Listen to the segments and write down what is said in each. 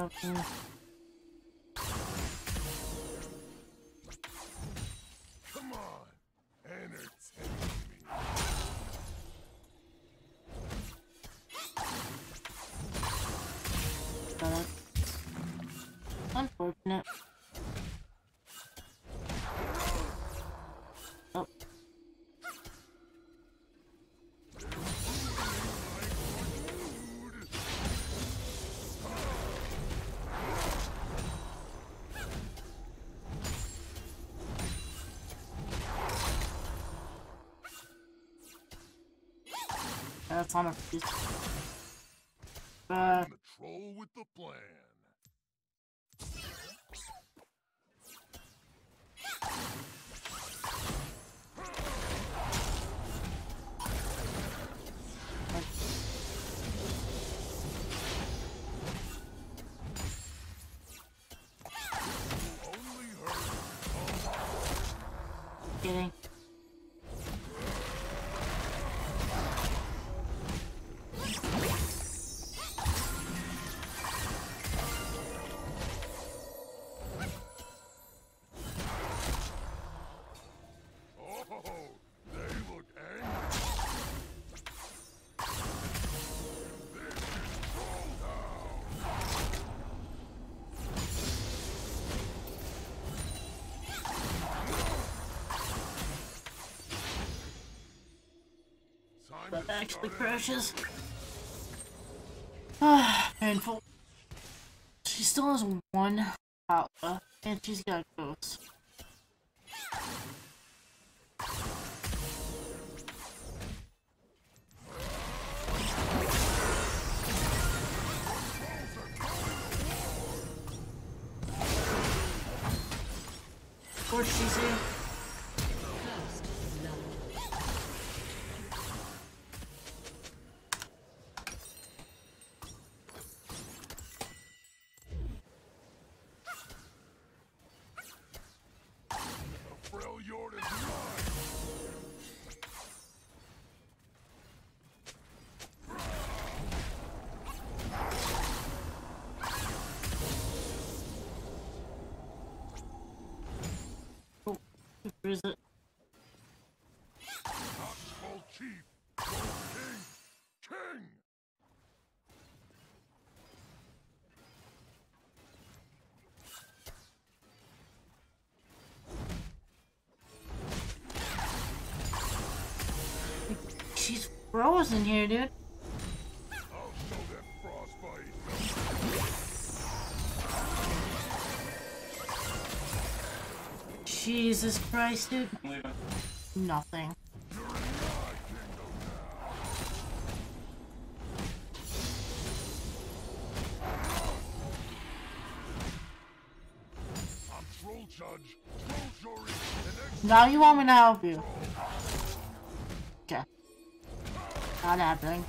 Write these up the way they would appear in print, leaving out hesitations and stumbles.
Okay. Come on, entertain me. Unfortunate. Oh. That's on a piece. I'm a troll with the plan. Kidding. That actually crashes. Painful. She still has one power, and she's got ghosts. Of course she's here. Is it? Chief. King. King. She's frozen here, dude. Jesus Christ, dude. Yeah. Nothing. Now you want me to help you. Okay. Not happening.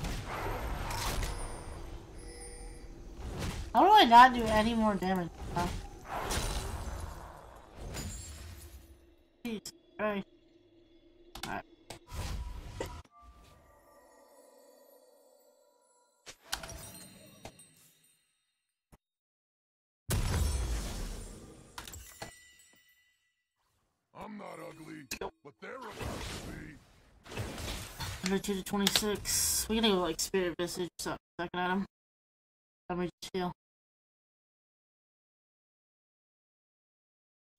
How do I not do any more damage? Huh? Alright. I'm not ugly, but they're about to be. 22 to 26. We're gonna go like spirit visage, so second item. Let me just heal.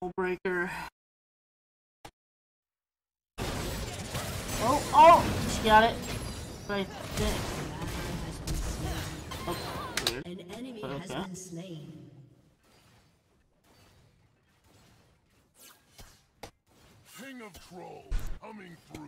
Soul breaker. Oh, oh! She got it. Right there. Oh, weird. An enemy has been slain. King of Trolls coming through.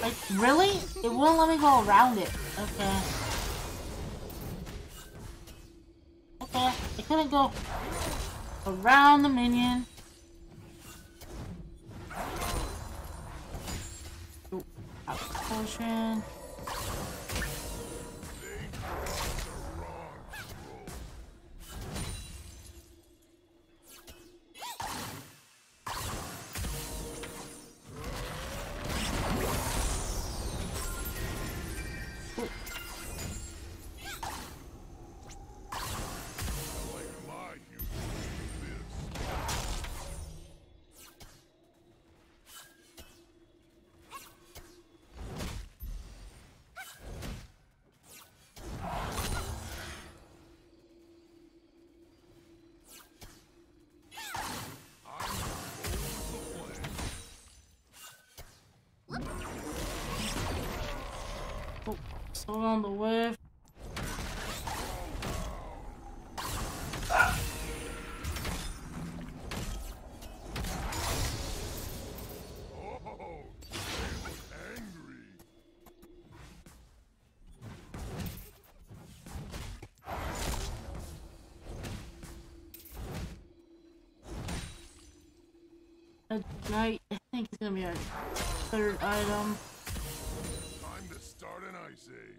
Like, really? It won't let me go around it. Okay. Okay, I couldn't go around the minion. Ooh, out of potion. Oh, still on the wave. Ignite, I think it's gonna be our third item. Time to start an ice age.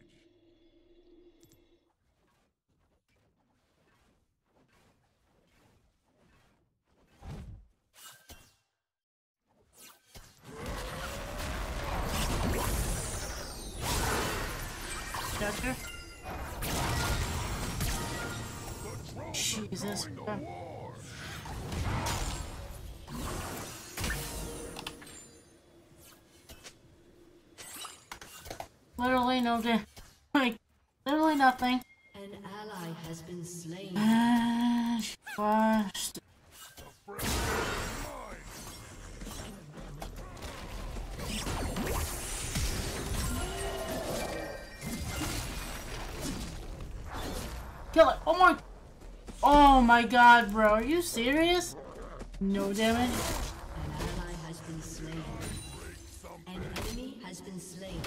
Gotcha. Jesus Christ. Literally no damage. Like, literally nothing. An ally has been slain. Flashed. Kill it. Oh my. Oh my god, bro. Are you serious? No damage. An ally has been slain. An enemy has been slain.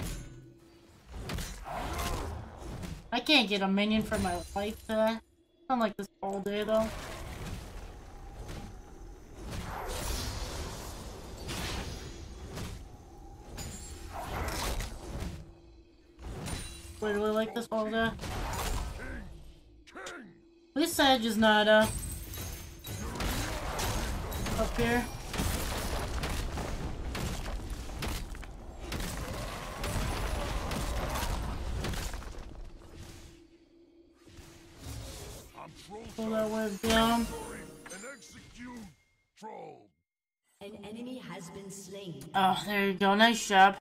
I can't get a minion for my life today. I'm like this all day though. Literally like this all day. At least Sedge is not up here. Pull that web down. An enemy has been slain. Oh, there you go. Nice job.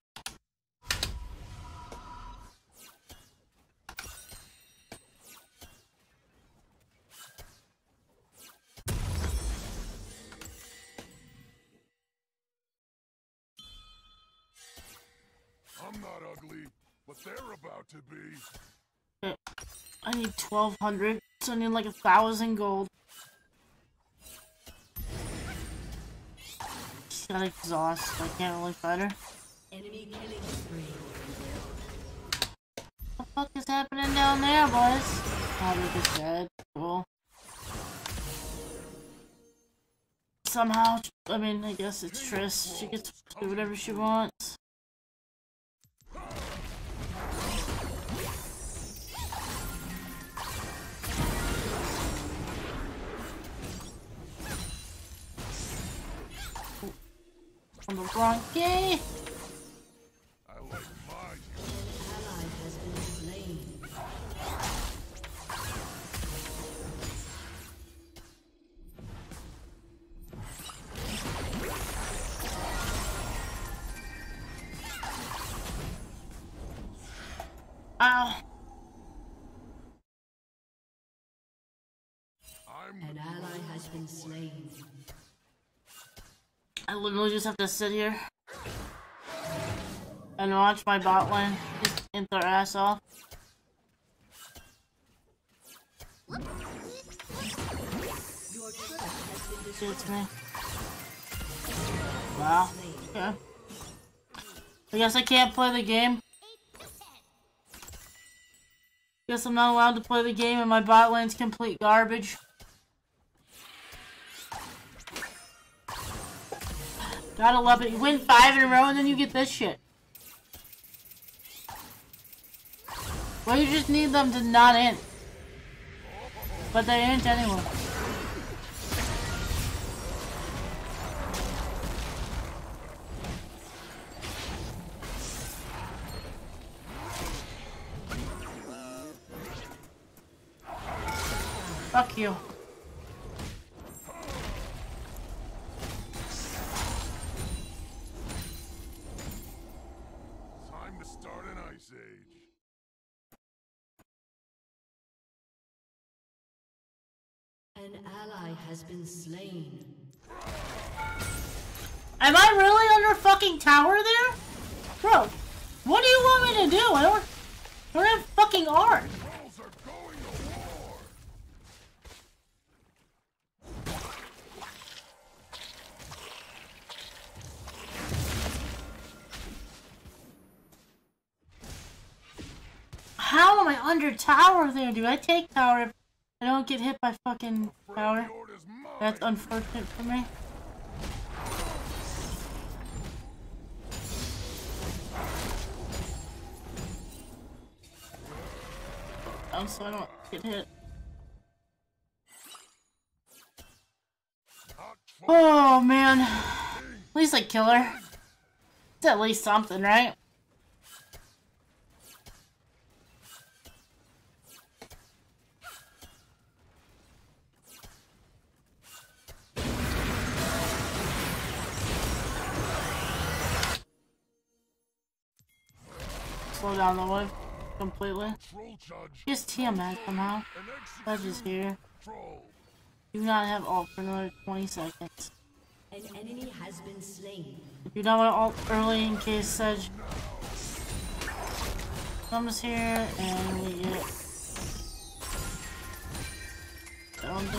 I'm not ugly, but they're about to be. I need 1,200. So I need like 1,000 gold. She's got exhaust, so I can't really fight her. Enemy killing spree. What the fuck is happening down there, boys? Probably just dead. Cool. Somehow, I mean, I guess it's Triss. She gets to do whatever she wants. On the wrong game. I like mine. An ally has been slain. Ow. An ally has been slain. I literally just have to sit here and watch my bot lane just int their ass off. Shoots me. Wow. Okay. I guess I can't play the game. Guess I'm not allowed to play the game and my bot lane's complete garbage. Gotta love it. You win 5 in a row and then you get this shit. Well, you just need them to not int. But they int anyway. Fuck you. An ally has been slain. Am I really under fucking tower there? Bro, what do you want me to do? I don't We're not fucking armed. How am I under tower there? Do I take tower if I don't get hit by fucking tower? That's unfortunate for me. Oh, so I don't get hit. Oh man. At least I kill her. It's at least something, right? Slow down the wood completely. Just Tiamat somehow. Judge is here. Do not have ult for another 20 seconds. An enemy has been slain. If you don't want to ult early in case Sedge comes here and we get down the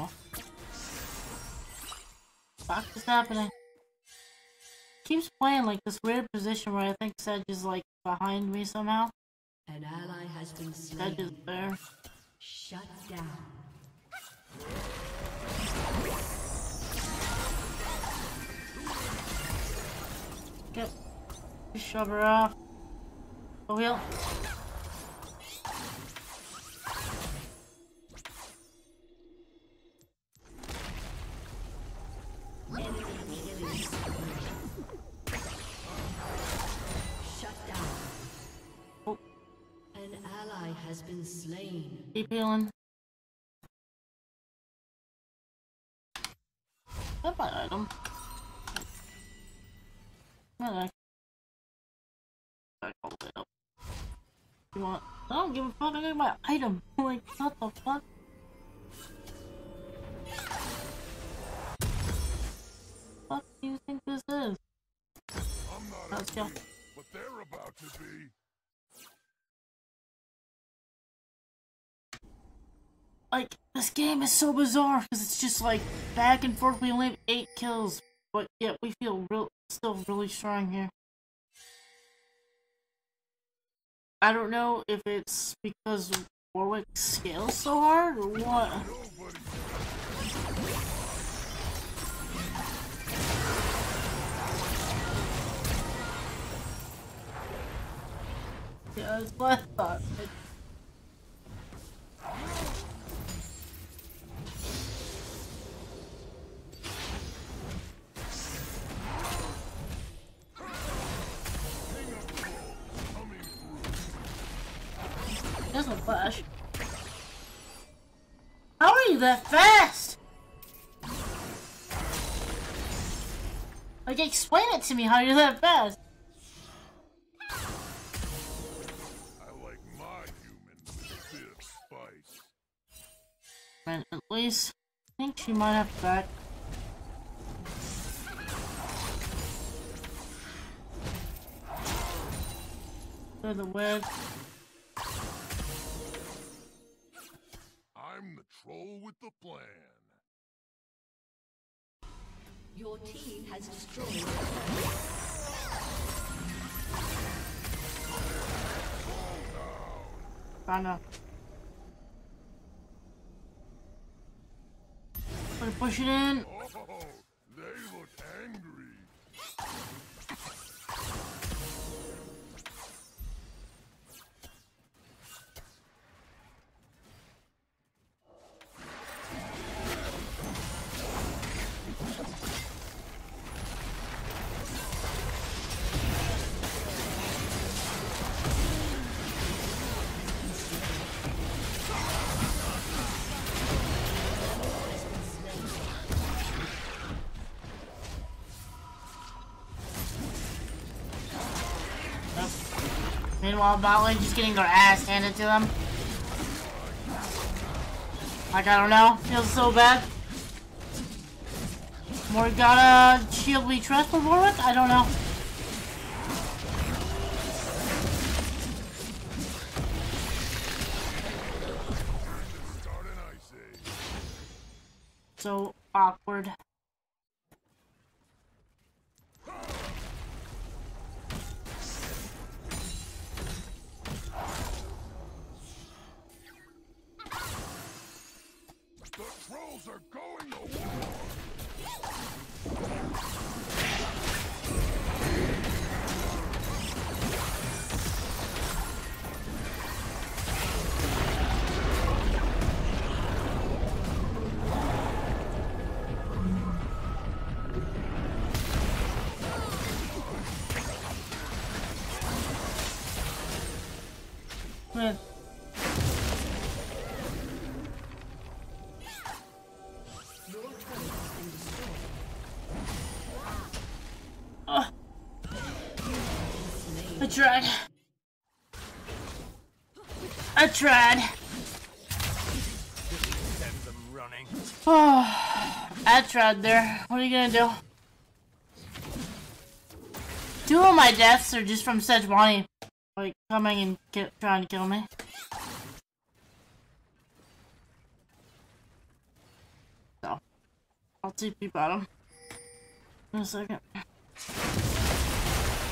oh. Fuck is happening? Keeps playing like this weird position where I think Sedge is like behind me somehow. An ally has been slain. Sedge is there. Shut down. Yep. Shove her off. The wheel. Has been slain. Keep healing. That's my item. Alright. You want? I don't give a fuck. I got my item. Like what the fuck? What do you think this is? Let's go. But they're about to be. Like, this game is so bizarre because it's just like back and forth. We only have 8 kills, but yet we feel still really strong here. I don't know if it's because Warwick scales so hard or what. Yeah, that's what I thought. There's no flash. How are you that fast? Like, explain it to me how you're that fast. I like my human with a bit of spice. And at least, I think she might have back. Through the web. I'm the troll with the plan. Your team has destroyed the turret. Banner. I'm gonna push it in. Oh, they look angry. Meanwhile, Botley just getting their ass handed to them. Like, I don't know. Feels so bad. Morgana, shield we trust for Warwick? I don't know. so awkward. The trolls are going to war. I tried. Send them running. Oh, I tried there. What are you gonna do? Two of my deaths are just from Sejuani, like coming and trying to kill me. So I'll TP bottom in a second.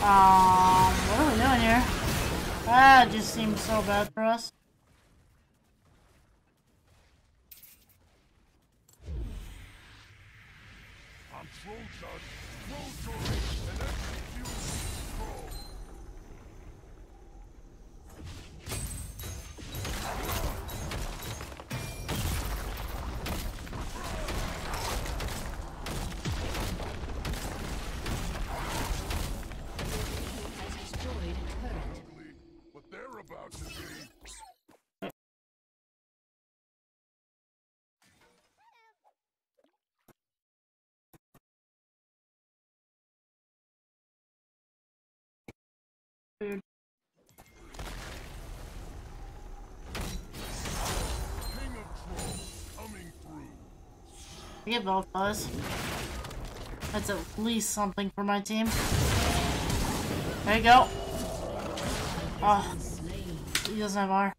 What are we doing here? That just seems so bad for us. Weird. King of Trolls coming through. We get Vel'Koz. That's at least something for my team. There you go. Oh, he doesn't have R.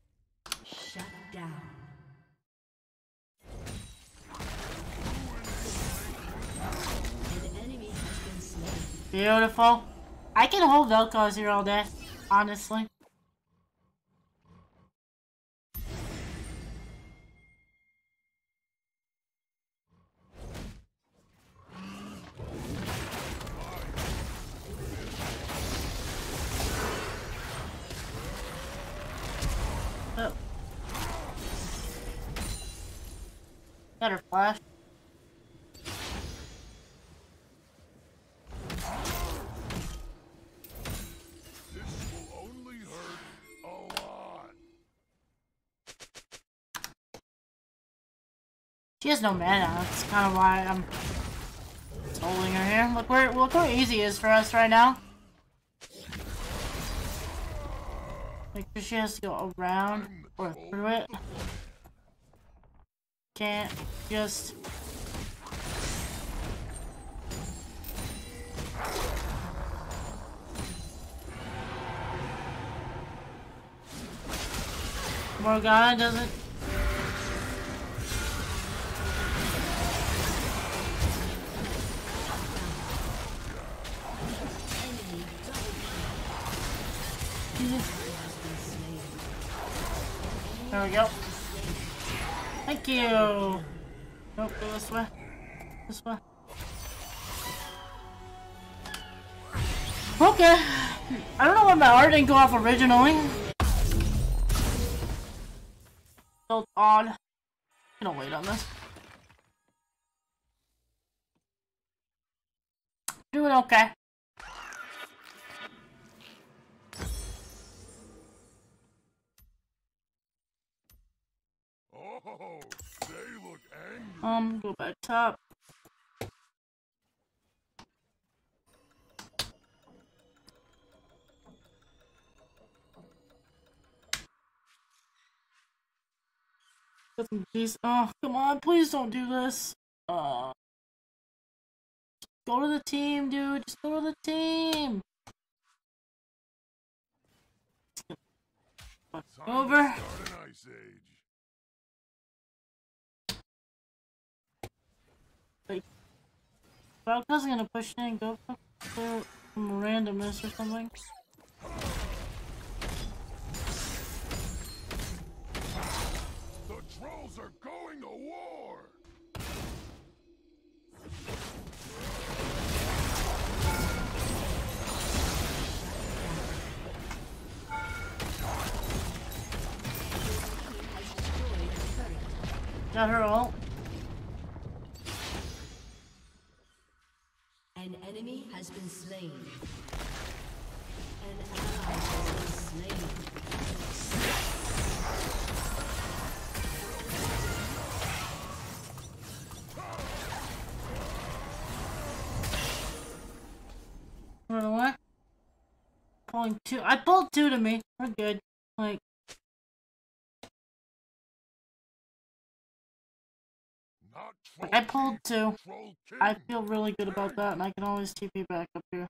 Shut down. An enemy has been slain. Beautiful. I can hold Vel'Koz here all day, honestly. Oh. Got her flash. She has no mana, that's kind of why I'm holding her here. Look how easy it is for us right now. Make sure she has to go around or through it. Can't just... Morgana doesn't... There we go. Thank you. Nope, go this way. This way. Okay. I don't know why my art didn't go off originally. So odd. I'm gonna wait on this. Doing okay. Oh, they look angry. Go back top. Oh, come on, please don't do this. Go to the team, dude. Just go to the team. Over. Vel'Koz is gonna push in and go for some randomness or something. The trolls are going to war. Got her ult. An enemy has been slain. An ally has been slain. What do I? Pulling two. I pulled two to me. We're good. Like. I pulled two. I feel really good about that, and I can always TP back up here.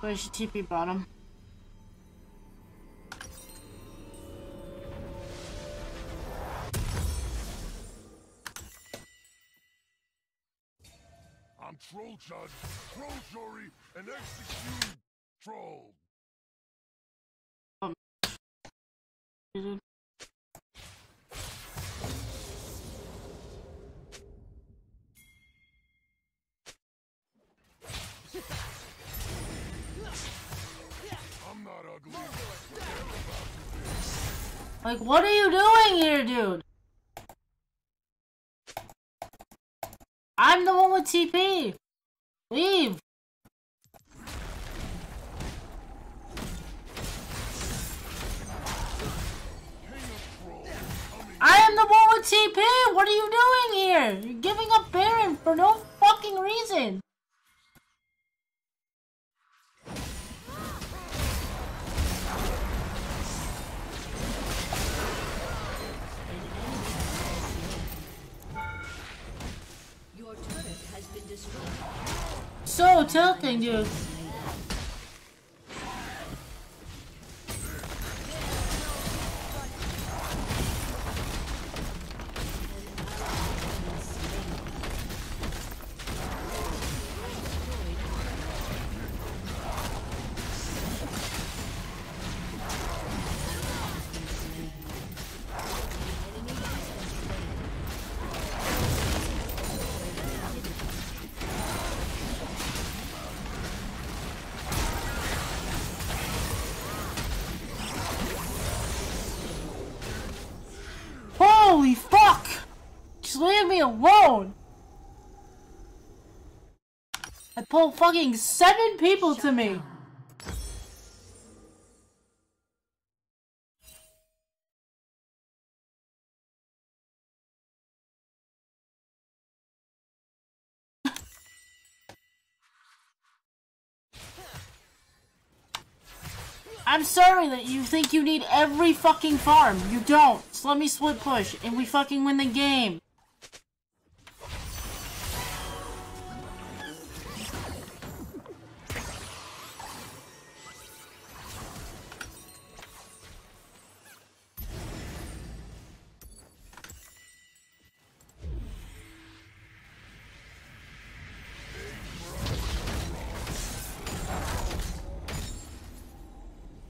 But I should TP bottom. I'm Troll Judge, Troll Jury, and Execute Troll. Like, what are you doing here, dude? I'm the one with TP. Leave. I am the one with TP. What are you doing here? You're giving up Baron for no fucking reason. So tilting, dude. Holy fuck! Just leave me alone! I pulled fucking 7 people to me! I'm sorry that you think you need every fucking farm. You don't. Just let me split push, and we fucking win the game.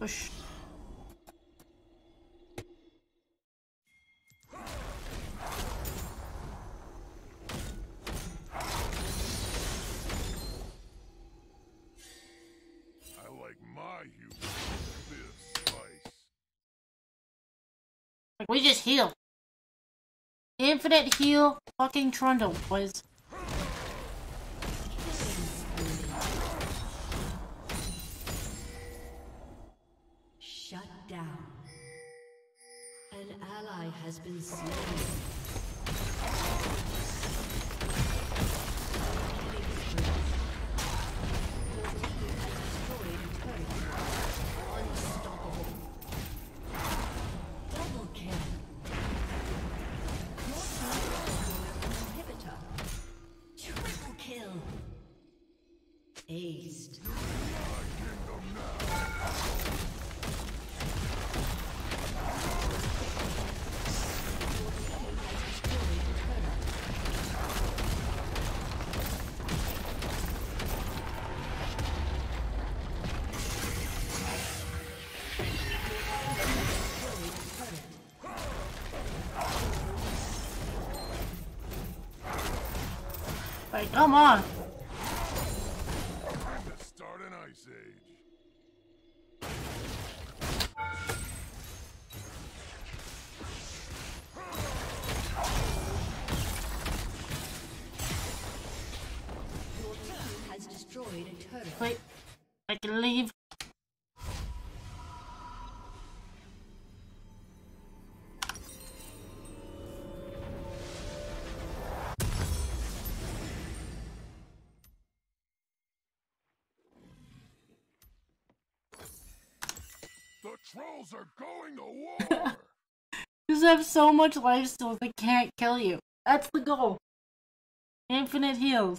Push. I like my humor with this spice. We just heal. Infinite heal fucking Trundle, boys. Has been slain. Unstoppable. Double kill. Inhibitor. Triple kill. Aced. Like, come on. Let's start an ice age. Your team has destroyed a turret. Wait, I can leave. The trolls are going to war! You just have so much life still they can't kill you. That's the goal. Infinite heals.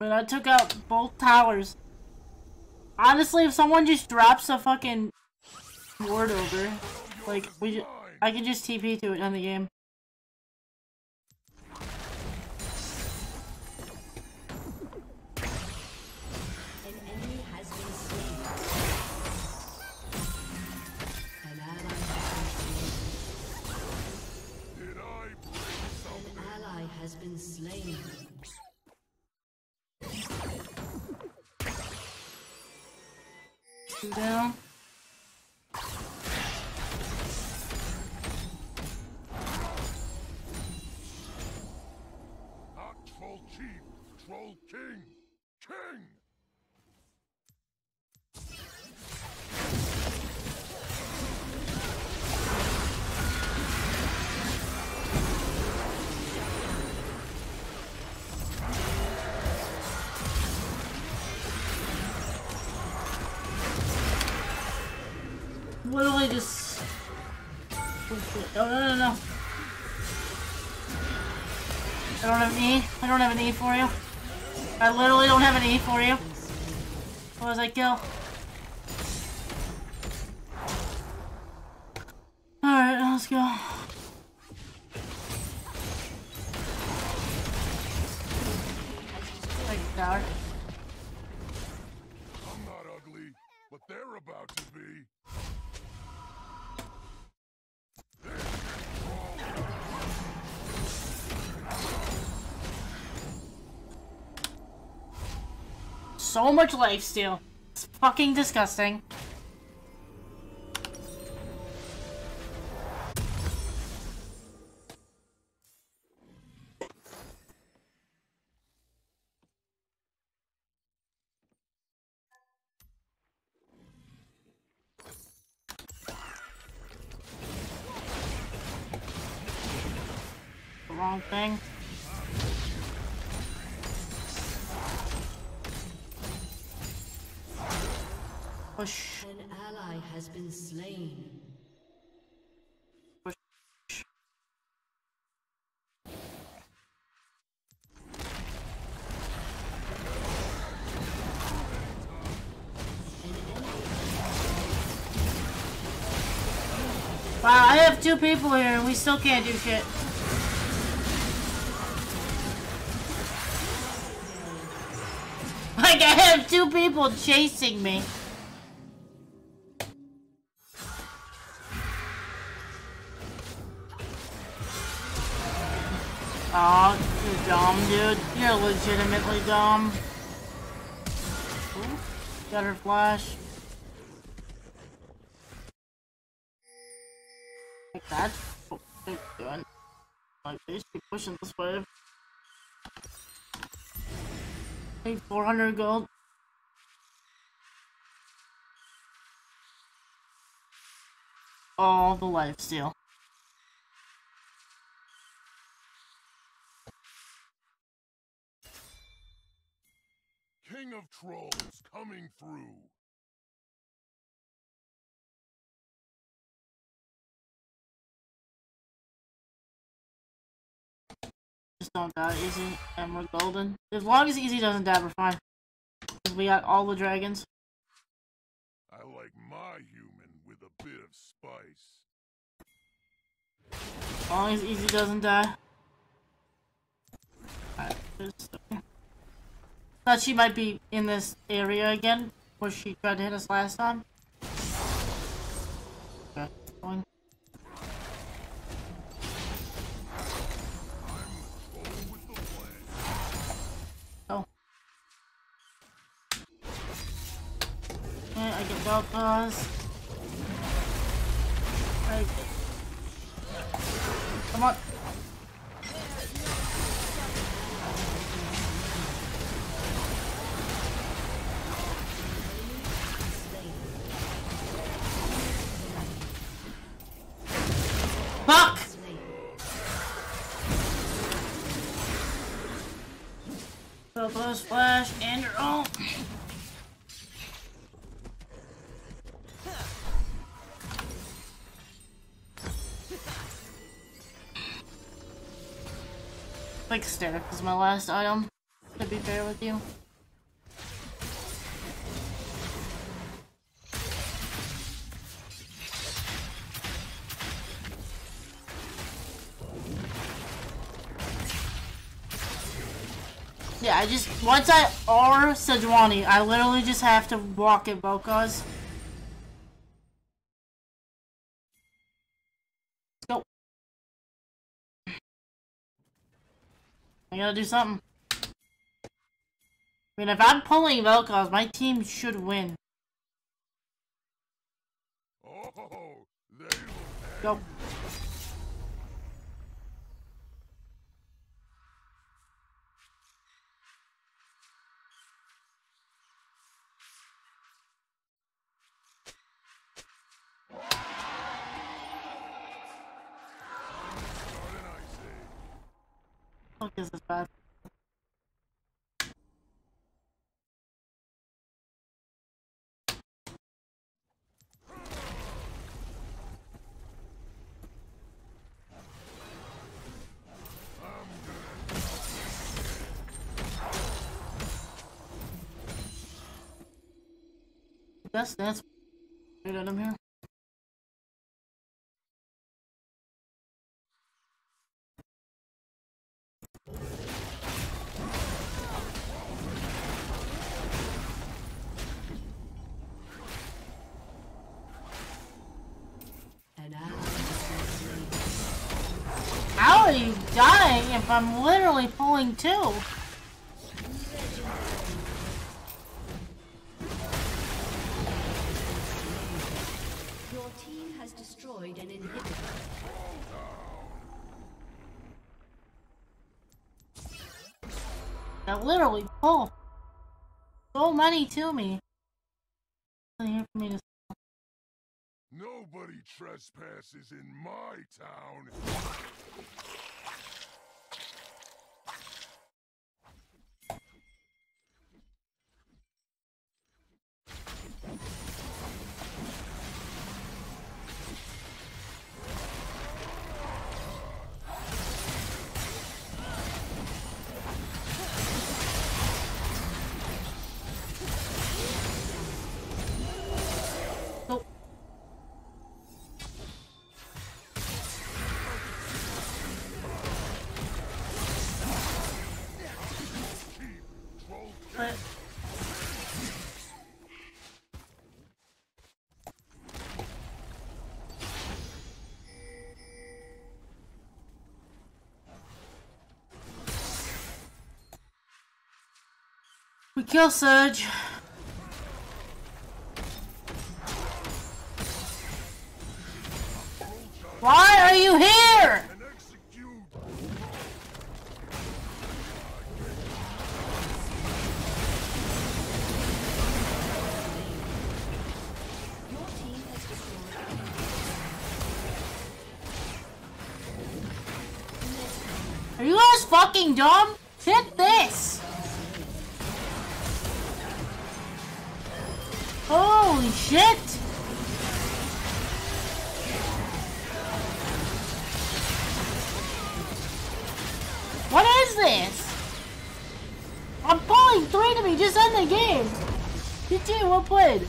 But I took out both towers. Honestly, if someone just drops a fucking ward over, like, I can just TP to it on the game. Slain. Two down. Not troll chief, troll king, king. Literally just... Oh, no. I don't have an E. I don't have an E for you. I literally don't have an E for you. What was I kill? Alright, let's go. Like a tower. I'm not ugly, but they're about to be. So much lifesteal. It's fucking disgusting. The wrong thing. Push. An ally has been slain. Push. Wow, I have two people here and we still can't do shit. Like, I have two people chasing me. Aw, oh, you're dumb, dude. You're legitimately dumb. Ooh, got her flash. Like that. What they're doing. Like, they should be pushing this way. Need 400 gold. All the lifesteal. King of Trolls coming through. Just don't die easy, and we're golden. As long as easy doesn't die, we're fine. Because we got all the dragons. I like my human with a bit of spice. As long as easy doesn't die. Alright, thought she might be in this area again, where she tried to hit us last time. Okay. Vel'Koz. Right. Come on. Blow, splash, and your ult. Quick stare is my last item, to be fair with you. Yeah, I just, once I R Sejuani, I literally just have to walk at Vel'Koz. Let's go. I gotta do something. I mean, if I'm pulling Vel'Koz, my team should win. Go. This is bad. That's good item here. How are you dying if I'm literally pulling two? Your team has destroyed an inhibitor. That literally pulled so many to me. Nobody trespasses in my town. We kill Surge. Why are you here? Are you guys fucking dumb? Hit this! Holy shit! What is this? I'm pulling three to me just in the game. GG, well played.